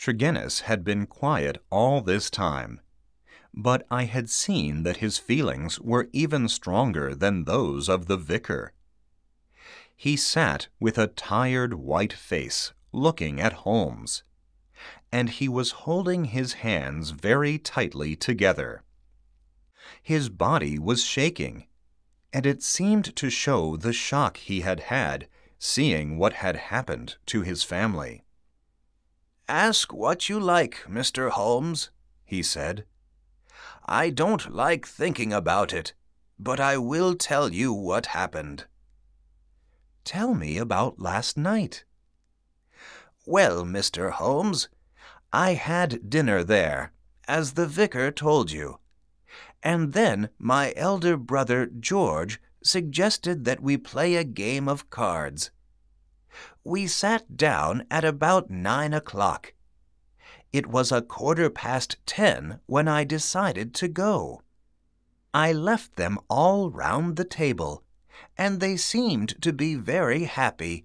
Tregennis had been quiet all this time, but I had seen that his feelings were even stronger than those of the vicar. He sat with a tired white face, looking at Holmes, and he was holding his hands very tightly together. His body was shaking, and it seemed to show the shock he had had seeing what had happened to his family. "Ask what you like, Mr. Holmes," he said. "I don't like thinking about it, but I will tell you what happened." "Tell me about last night." "Well, Mr. Holmes, I had dinner there, as the vicar told you. And then my elder brother George suggested that we play a game of cards. We sat down at about 9 o'clock. It was a 10:15 when I decided to go. I left them all round the table, and they seemed to be very happy.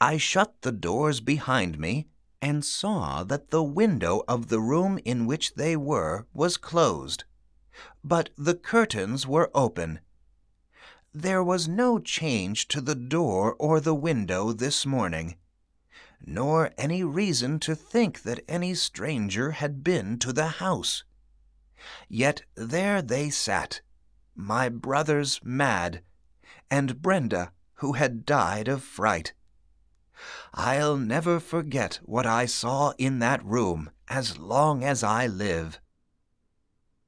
I shut the doors behind me and saw that the window of the room in which they were was closed, but the curtains were open. There was no change to the door or the window this morning, nor any reason to think that any stranger had been to the house. Yet there they sat, my brothers mad, and Brenda, who had died of fright. I'll never forget what I saw in that room as long as I live."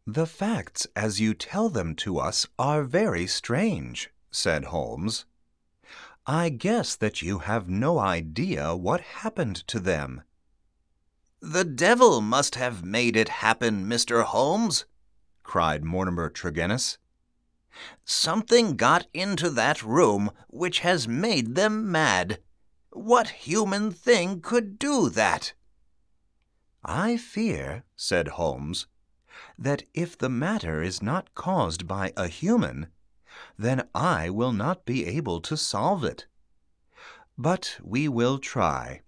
"The facts as you tell them to us are very strange," said Holmes. "I guess that you have no idea what happened to them." "The devil must have made it happen, Mr. Holmes," cried Mortimer Tregennis. "Something got into that room which has made them mad. What human thing could do that?" "I fear," said Holmes, "that if the matter is not caused by a human, then I will not be able to solve it. But we will try.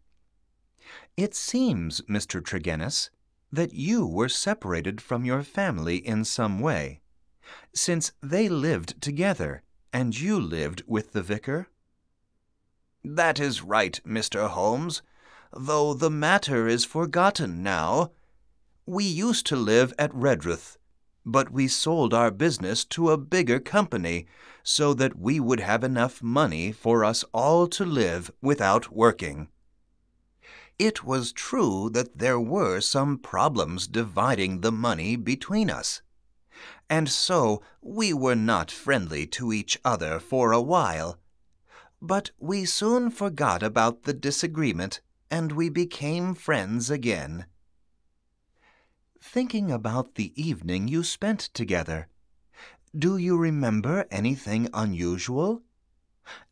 It seems, Mr. Tregennis, that you were separated from your family in some way, since they lived together and you lived with the vicar?" "That is right, Mr. Holmes, though the matter is forgotten now. We used to live at Redruth, but we sold our business to a bigger company so that we would have enough money for us all to live without working. It was true that there were some problems dividing the money between us, and so we were not friendly to each other for a while. But we soon forgot about the disagreement, and we became friends again." "Thinking about the evening you spent together, do you remember anything unusual?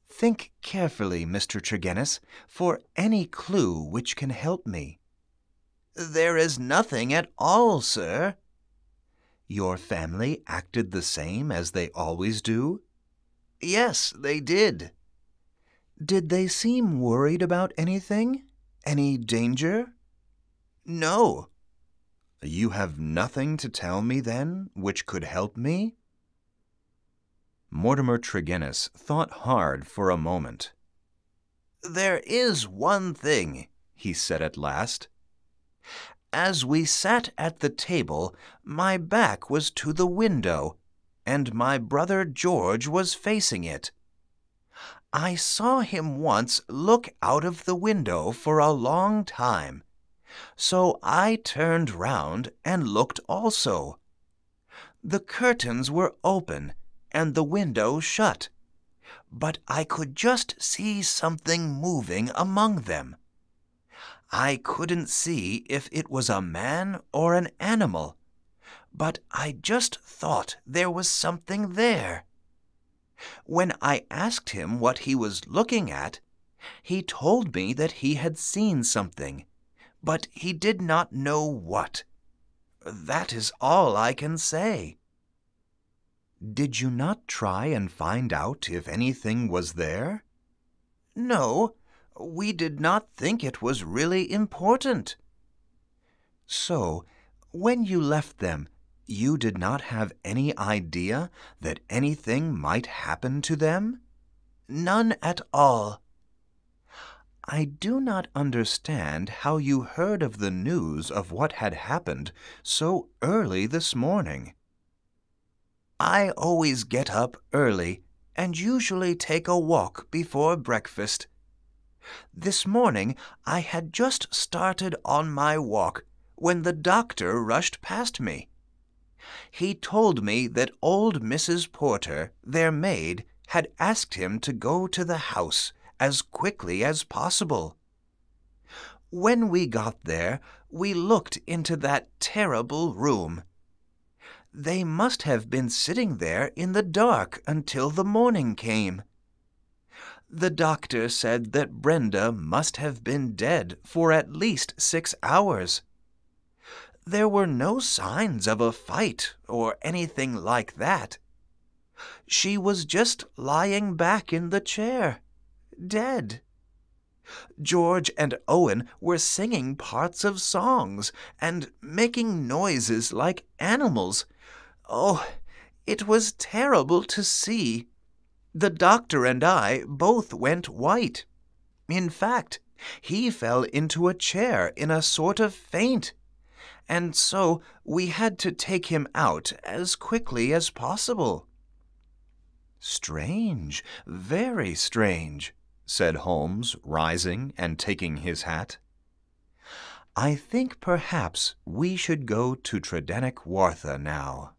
Think carefully, Mr. Tregennis, for any clue which can help me." "There is nothing at all, sir." "Your family acted the same as they always do?" "Yes, they did." "Did they seem worried about anything? Any danger?" "No." "You have nothing to tell me, then, which could help me?" Mortimer Tregennis thought hard for a moment. "There is one thing," he said at last. "As we sat at the table, my back was to the window, and my brother George was facing it. I saw him once look out of the window for a long time, so I turned round and looked also. The curtains were open and the window shut, but I could just see something moving among them. I couldn't see if it was a man or an animal, but I just thought there was something there. When I asked him what he was looking at, he told me that he had seen something, but he did not know what. That is all I can say." "Did you not try and find out if anything was there?" "No, we did not think it was really important. So, when you left them, you did not have any idea that anything might happen to them? None at all. I do not understand how you heard of the news of what had happened so early this morning. I always get up early and usually take a walk before breakfast. This morning I had just started on my walk when the doctor rushed past me. He told me that old Mrs. Porter, their maid, had asked him to go to the house as quickly as possible. When we got there, we looked into that terrible room. They must have been sitting there in the dark until the morning came. The doctor said that Brenda must have been dead for at least 6 hours. There were no signs of a fight or anything like that. She was just lying back in the chair, dead. George and Owen were singing parts of songs and making noises like animals. Oh, it was terrible to see. The doctor and I both went white. In fact, he fell into a chair in a sort of faint, and so we had to take him out as quickly as possible. Strange, very strange, said Holmes, rising and taking his hat. I think perhaps we should go to Tredannick Wartha now.